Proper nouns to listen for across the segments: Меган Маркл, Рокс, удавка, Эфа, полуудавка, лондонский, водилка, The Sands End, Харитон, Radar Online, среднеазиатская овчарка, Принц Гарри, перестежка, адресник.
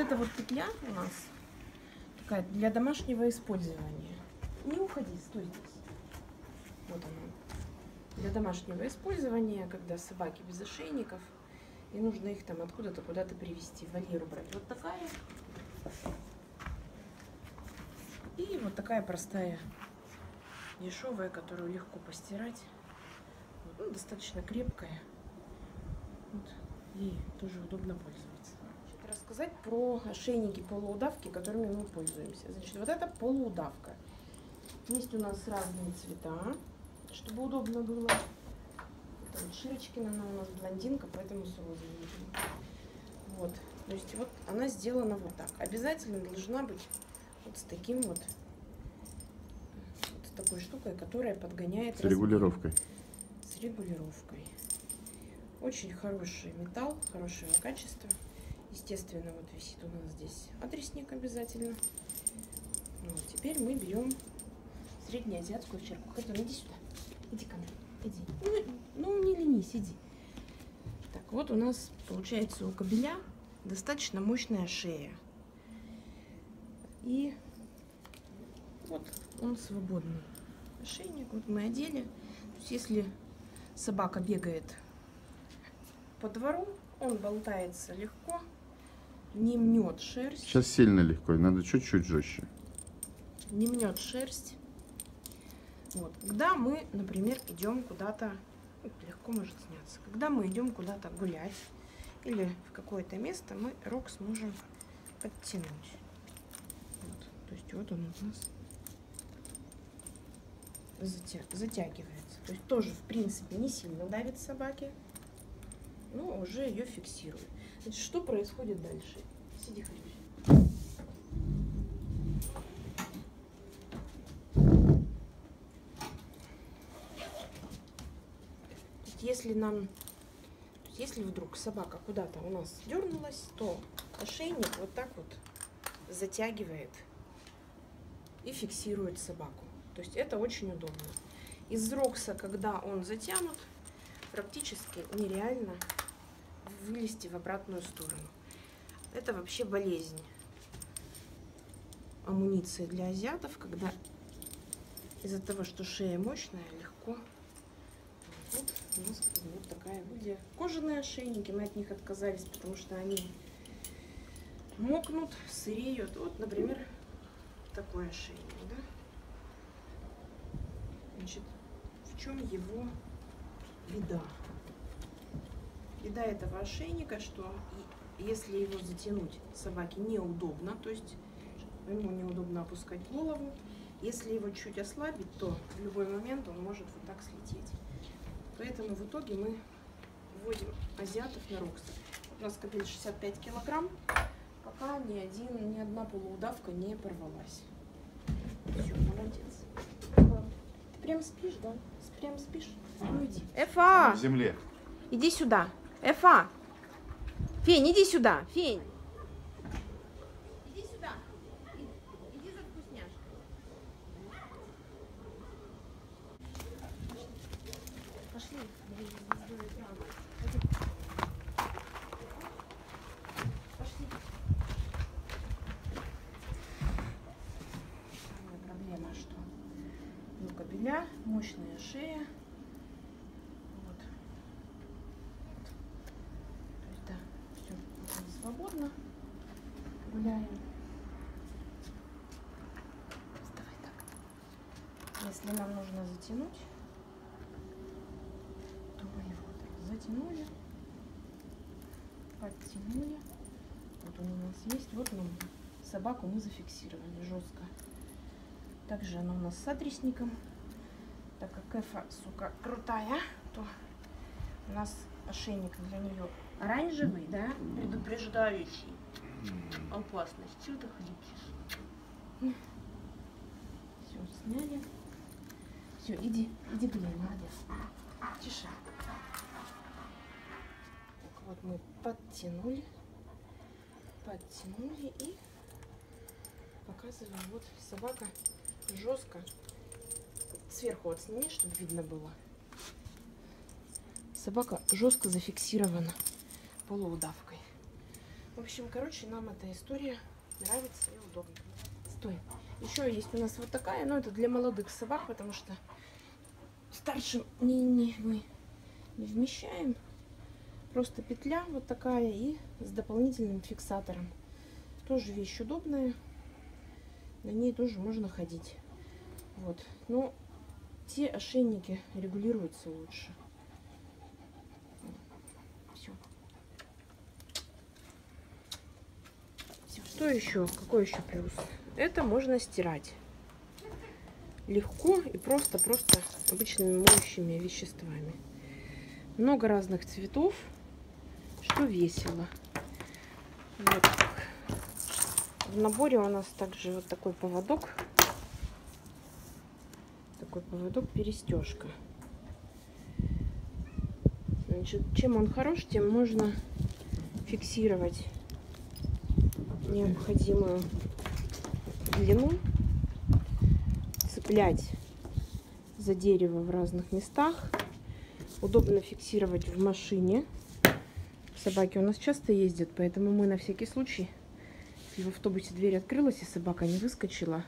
эта вот петля у нас такая для домашнего использования. Не уходи, стой здесь. Вот она. Для домашнего использования, когда собаки без ошейников, и нужно их там откуда-то куда-то привезти, в вольер брать. Вот такая. И вот такая простая, дешевая, которую легко постирать. Ну, достаточно крепкая. Вот. И тоже удобно пользоваться. Значит, рассказать про ошейники полуудавки, которыми мы пользуемся. Значит, вот это полуудавка. Есть у нас разные цвета, чтобы удобно было. Это вот Широчкина, она у нас блондинка, поэтому с розовым. Вот. То есть вот она сделана вот так. Обязательно должна быть вот с таким вот, с такой штукой, которая подгоняет. С регулировкой. С регулировкой. Очень хороший металл, хорошего качества. Естественно, вот висит у нас здесь адресник обязательно. Ну, теперь мы берем среднеазиатскую овчарку. Хатун, иди сюда. Иди ко мне. Иди. Ну, не ленись, иди. Так, вот у нас получается у кобеля достаточно мощная шея. И вот он свободный. Ошейник вот мы одели. То есть, если собака бегает по двору, он болтается легко, не мнет шерсть. Сейчас сильно легко, надо чуть-чуть жестче. Не мнет шерсть. Вот. Когда мы, например, идем куда-то, легко может сняться, когда мы идем куда-то гулять или в какое-то место, мы Рокс можем подтянуть. Вот. То есть вот он у нас затягивается. То есть тоже, в принципе, не сильно давит собаки, но уже ее фиксирует. Значит, что происходит дальше? Сиди, Харюш. Если вдруг собака куда-то у нас дернулась, то ошейник вот так вот затягивает и фиксирует собаку. То есть это очень удобно. Из Рокса, когда он затянут, практически нереально вылезти в обратную сторону. Это вообще болезнь амуниции для азиатов, когда из-за того, что шея мощная, легко. Вот у нас вот такая вот. Кожаные ошейники, мы от них отказались, потому что они мокнут, сыреют. Вот, например, такой ошейник, да? Значит, в чем его беда? Беда этого ошейника, что если его затянуть, собаке неудобно, то есть ему неудобно опускать голову. Если его чуть ослабить, то в любой момент он может вот так слететь. Поэтому в итоге мы вводим азиатов на Рокс. У нас кобель 65 килограмм, пока ни одна полуудавка не порвалась. Все, молодец. Ты прям спишь, да? Прям спишь? Ну иди. Эфа! В земле. Иди сюда. Эфа! Фень, иди сюда. Фень! Иди сюда. Иди за вкусняшкой. Пошли. Пошли. Проблема, что у кобеля мощная шея. Вот. То есть, да, все, мы свободно гуляем. Давай так. Если нам нужно затянуть, то мы его так затянули, подтянули. Вот он у нас есть. Вот мы собаку мы зафиксировали жестко. Также она у нас с адресником. Так как Эфа, сука, крутая, то у нас ошейник для нее оранжевый, да, предупреждающий опасность. Чего ты хлипишь? Все, сняли. Все, иди, иди, гуляй, молодец. Тише. Так, вот мы подтянули. Подтянули и показываем. Вот собака жестко. Сверху отсними, чтобы видно было. Собака жестко зафиксирована полуудавкой. В общем, короче, нам эта история нравится и удобна. Стой. Еще есть у нас вот такая, но это для молодых собак, потому что старшим не вмещаем. Просто петля вот такая и с дополнительным фиксатором. Тоже вещь удобная. На ней тоже можно ходить. Вот. Но те ошейники регулируются лучше. Все. Все. Что еще? Какой еще плюс? Это можно стирать. Легко и просто обычными моющими веществами. Много разных цветов, что весело. Вот. В наборе у нас также вот такой поводок. Такой поводок-перестежка. Значит, чем он хорош, тем можно фиксировать необходимую длину, цеплять за дерево в разных местах. Удобно фиксировать в машине. Собаки у нас часто ездят, поэтому мы на всякий случай, если в автобусе дверь открылась и собака не выскочила,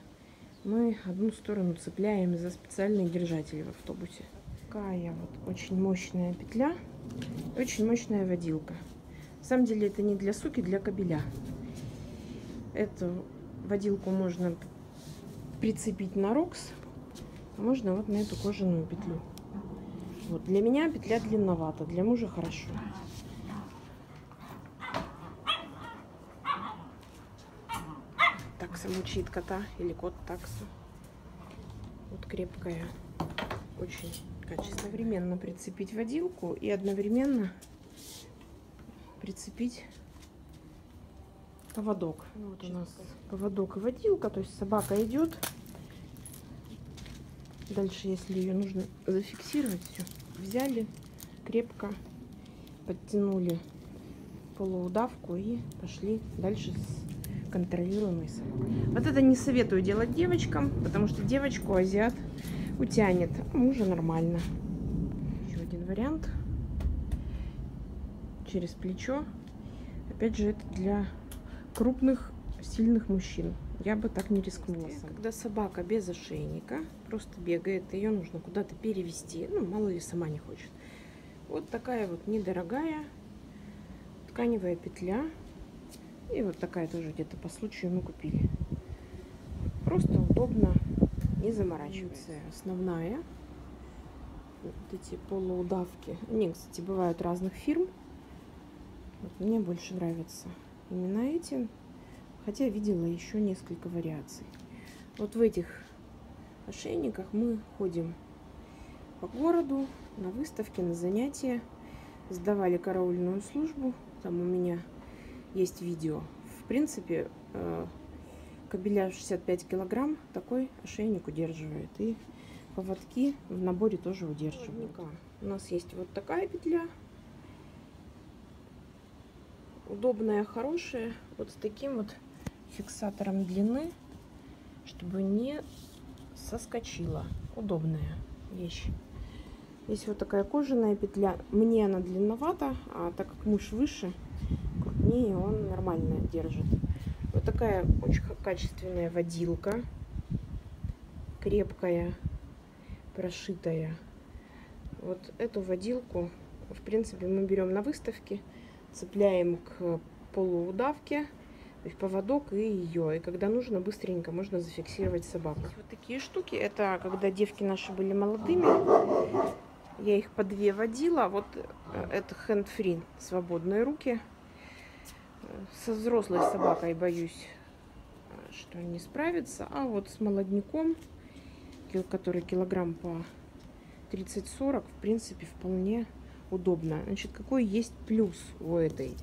мы одну сторону цепляем за специальные держатели в автобусе. Такая вот очень мощная петля, очень мощная водилка. На самом деле это не для суки, для кобеля. Эту водилку можно прицепить на Рокс, а можно вот на эту кожаную петлю. Вот. Для меня петля длинновата, для мужа хорошо. Такса мучит кота, или кот таксу. Вот крепкая, очень качественно. Одновременно прицепить водилку и одновременно прицепить поводок. Вот у нас поводок и водилка, то есть собака идет. Дальше, если ее нужно зафиксировать, все. Взяли крепко, подтянули полуудавку и пошли дальше с контролируемой собакой. Вот это не советую делать девочкам, потому что девочку азиат утянет, а мужа нормально. Еще один вариант. Через плечо. Опять же, это для крупных, сильных мужчин. Я бы так не рискнула. Когда собака без ошейника просто бегает, ее нужно куда-то перевести. Ну, мало ли сама не хочет. Вот такая вот недорогая тканевая петля. И вот такая тоже где-то по случаю мы купили. Просто удобно, не заморачиваться. Основная. Вот эти полуудавки. Они, кстати, бывают разных фирм. Вот мне больше нравятся именно эти. Хотя видела еще несколько вариаций. Вот в этих ошейниках мы ходим по городу, на выставки, на занятия. Сдавали караульную службу. Там у меня есть видео. В принципе, кобеля 65 килограмм такой ошейник удерживает. И поводки в наборе тоже удерживают. У нас есть вот такая петля. Удобная, хорошая. Вот с таким вот фиксатором длины, чтобы не соскочила. Удобная вещь. Есть вот такая кожаная петля. Мне она длинновата, а так как муж выше, крупнее, он нормально держит. Вот такая очень качественная водилка. Крепкая, прошитая. Вот эту водилку, в принципе, мы берем на выставке, цепляем к полуудавке, то есть поводок и ее. И когда нужно, быстренько можно зафиксировать собаку. Вот такие штуки. Это когда девки наши были молодыми. Я их по две водила. Вот это хендфри, свободные руки. Со взрослой собакой боюсь, что не справится. А вот с молодняком, который килограмм по 30-40, в принципе, вполне удобно. Значит, какой есть плюс у этой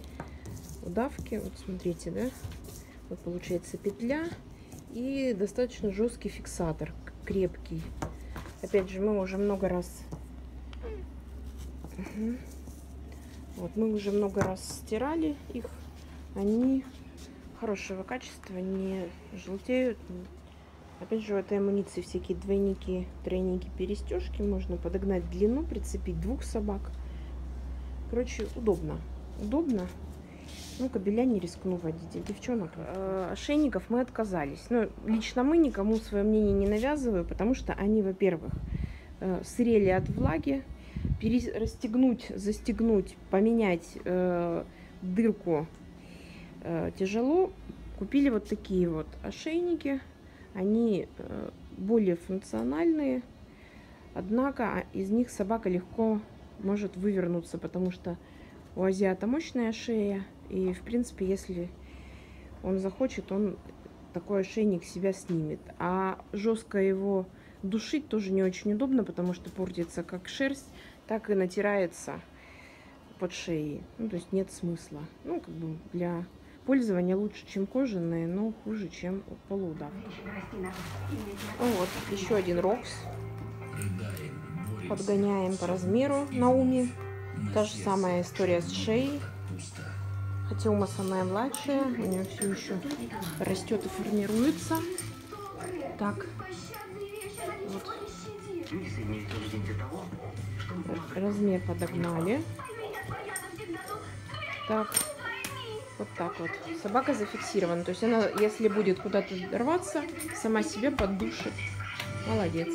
удавки? Вот смотрите, да? Вот получается петля и достаточно жесткий фиксатор, крепкий. Опять же, мы уже много раз... Вот, мы уже много раз стирали их. Они хорошего качества, не желтеют. Опять же, у этой амуниции всякие двойники, тройники, перестежки. Можно подогнать длину, прицепить двух собак. Короче, удобно. Удобно. Ну, кабеля не рискну водить. Девчонок, ошейников мы отказались. Но лично мы никому свое мнение не навязываю, потому что они, во-первых, сырели от влаги. Расстегнуть, застегнуть, поменять дырку тяжело. Купили вот такие вот ошейники. Они более функциональные. Однако из них собака легко может вывернуться, потому что у азиата мощная шея. И, в принципе, если он захочет, он такой ошейник себя снимет. А жестко его душить тоже не очень удобно, потому что портится как шерсть, так и натирается под шеей. Ну, то есть нет смысла. Ну, как бы для пользования лучше, чем кожаные, но хуже, чем полуудав. Ну, вот, еще один Рокс. Подгоняем по размеру Науми. Та же самая история с шеей. Хотя Ума самая младшая, у нее все еще растет и формируется. Так, вот. Размер подогнали. Так, вот так вот. Собака зафиксирована, то есть она, если будет куда-то рваться, сама себя поддушит. Молодец.